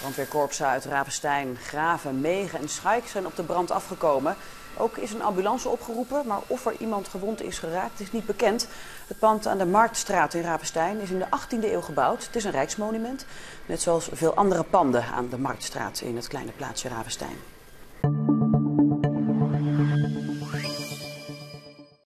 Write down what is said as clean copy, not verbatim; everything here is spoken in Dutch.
Brandweerkorpsen uit Ravenstein, Grave, Megen en Schuik zijn op de brand afgekomen. Ook is een ambulance opgeroepen, maar of er iemand gewond is geraakt is niet bekend. Het pand aan de Marktstraat in Ravenstein is in de 18e eeuw gebouwd. Het is een rijksmonument, net zoals veel andere panden aan de Marktstraat in het kleine plaatsje Ravenstein.